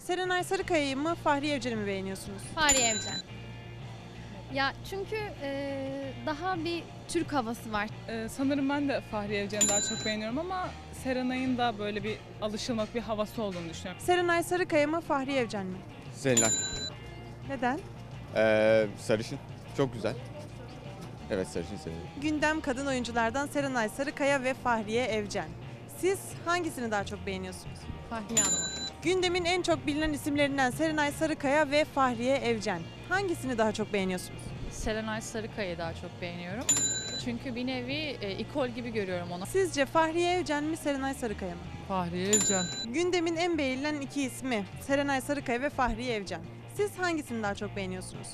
Serenay Sarıkaya'yı mı, Fahriye Evcen'i mi beğeniyorsunuz? Fahriye Evcen. Ya çünkü daha bir Türk havası var. Sanırım ben de Fahriye Evcen'i daha çok beğeniyorum ama Serenay'ın da böyle bir alışılmak bir havası olduğunu düşünüyorum. Serenay Sarıkaya mı, Fahriye Evcen mi? Serenay. Neden? Sarışın. Çok güzel. Evet, sarışın seviyorum. Gündem kadın oyunculardan Serenay Sarıkaya ve Fahriye Evcen. Siz hangisini daha çok beğeniyorsunuz? Fahriye Hanım. Gündemin en çok bilinen isimlerinden Serenay Sarıkaya ve Fahriye Evcen. Hangisini daha çok beğeniyorsunuz? Serenay Sarıkaya'yı daha çok beğeniyorum. Çünkü bir nevi ikol gibi görüyorum onu. Sizce Fahriye Evcen mi, Serenay Sarıkaya mı? Fahriye Evcen. Gündemin en beğenilen iki ismi Serenay Sarıkaya ve Fahriye Evcen. Siz hangisini daha çok beğeniyorsunuz?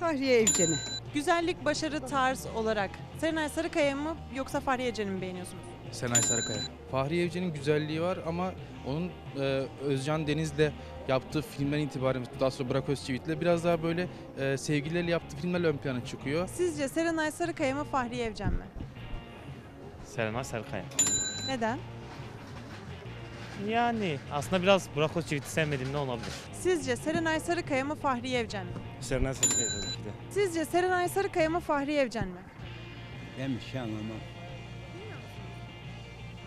Fahriye Evcen'i. Güzellik, başarı, tarz olarak Serenay Sarıkaya mı yoksa Fahriye Evcen'i mi beğeniyorsunuz? Serenay Sarıkaya. Fahriye Evcen'in güzelliği var ama onun Özcan Deniz'le yaptığı filmden itibaren, daha sonra Burak Özçivit'le biraz daha böyle sevgililerle yaptığı filmler ön plana çıkıyor. Sizce Serenay Sarıkaya mı, Fahriye Evcen mi? Serenay Sarıkaya. Neden? Yani aslında biraz Burak Özçivit'i sevmediğimde olabilir. Sizce Serenay Sarıkaya mı, Fahriye Evcen mi? Serenay Sarıkaya tabii ki de. Sizce Serenay Sarıkaya mı, Fahriye Evcen mi? Ben bir şey anlamam.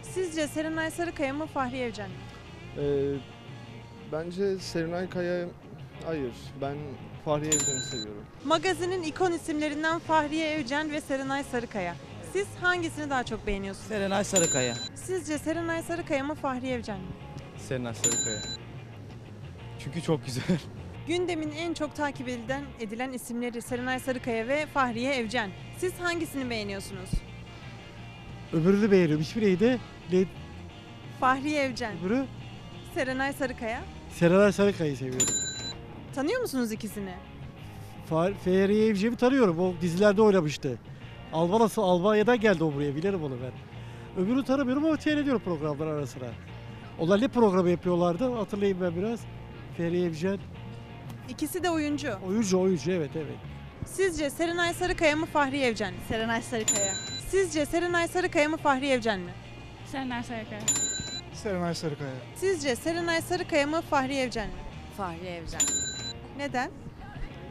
Sizce Serenay Sarıkaya mı, Fahriye Evcen mi? Bence Serenay Kaya... Hayır, ben Fahriye Evcen'i seviyorum. Magazinin ikon isimlerinden Fahriye Evcen ve Serenay Sarıkaya. Siz hangisini daha çok beğeniyorsunuz? Serenay Sarıkaya. Sizce Serenay Sarıkaya mı, Fahriye Evcen mi? Serenay Sarıkaya. Çünkü çok güzel. Gündemin en çok takip edilen isimleri Serenay Sarıkaya ve Fahriye Evcen. Siz hangisini beğeniyorsunuz? Öbürü de beğeniyorum. Hiçbiriydi de... Fahriye Evcen. Öbürü? Serenay Sarıkaya. Serenay Sarıkaya'yı seviyorum. Tanıyor musunuz ikisini? Fahriye Evcen'i tanıyorum. O dizilerde oynamıştı. Almanya'dan geldi o buraya. Bilirim onu ben. Öbürü tanımıyorum ama seyrediyorum programlar ara sıra. Onlar ne programı yapıyorlardı? Hatırlayayım ben biraz. Fahriye Evcen. İkisi de oyuncu. Oyuncu evet. Sizce Serenay Sarıkaya mı, Fahriye Evcen mi? Serenay Sarıkaya. Sizce Serenay Sarıkaya mı, Fahriye Evcen mi? Serenay Sarıkaya. Serenay Sarıkaya. Sizce Serenay Sarıkaya mı, Fahriye Evcen mi? Fahriye Evcen. Neden?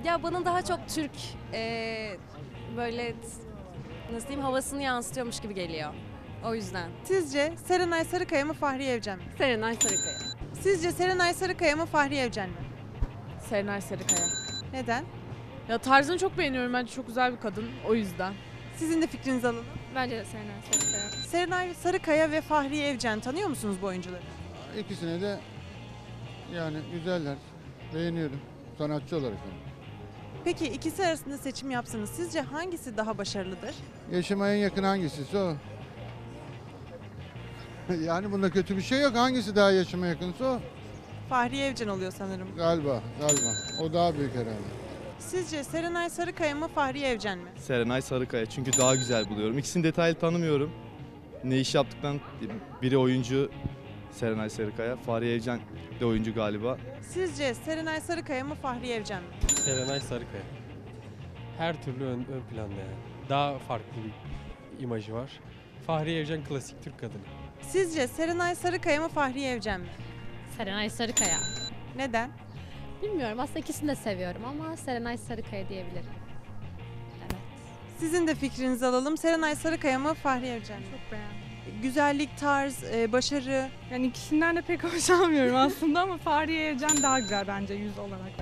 Ya bana daha çok Türk böyle nasıl diyeyim havasını yansıtıyormuş gibi geliyor. O yüzden. Sizce Serenay Sarıkaya mı, Fahriye Evcen mi? Serenay Sarıkaya. Sizce Serenay Sarıkaya mı, Fahriye Evcen mi? Serenay Sarıkaya. Neden? Ya tarzını çok beğeniyorum. Bence çok güzel bir kadın. O yüzden. Sizin de fikrinizi alalım. Bence de Serenay Sarıkaya. Serenay Sarıkaya ve Fahriye Evcen, tanıyor musunuz bu oyuncuları? İkisine de yani güzeller. Beğeniyorum. Sanatçı olarak. Peki ikisi arasında seçim yapsanız sizce hangisi daha başarılıdır? Yaşıma en yakın hangisi o. Yani bunda kötü bir şey yok. Hangisi daha yaşıma yakınsa o. Fahriye Evcen oluyor sanırım. Galiba. O daha büyük herhalde. Sizce Serenay Sarıkaya mı, Fahriye Evcen mi? Serenay Sarıkaya, çünkü daha güzel buluyorum. İkisini detaylı tanımıyorum. Ne iş yaptıktan, biri oyuncu Serenay Sarıkaya, Fahriye Evcen de oyuncu galiba. Sizce Serenay Sarıkaya mı, Fahriye Evcen mi? Serenay Sarıkaya. Her türlü ön planda yani. Daha farklı bir imajı var. Fahriye Evcen klasik Türk kadını. Sizce Serenay Sarıkaya mı, Fahriye Evcen mi? Serenay Sarıkaya. Neden? Bilmiyorum. Aslında ikisini de seviyorum ama Serenay Sarıkaya diyebilirim. Evet. Sizin de fikrinizi alalım. Serenay Sarıkaya mı, Fahriye Evcen mi? Çok beğendim. Güzellik, tarz, başarı. Yani ikisinden de pek hoşlanmıyorum aslında ama Fahriye Evcen daha güzel bence yüz olarak.